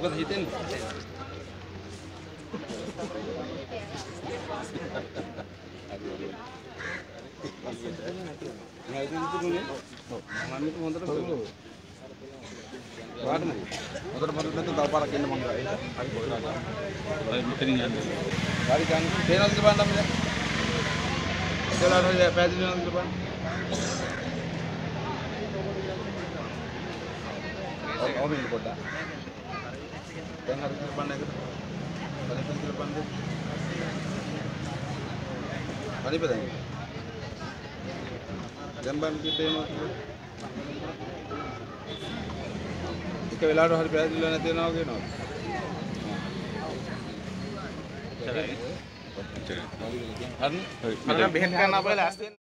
Mogę dać ten? Harus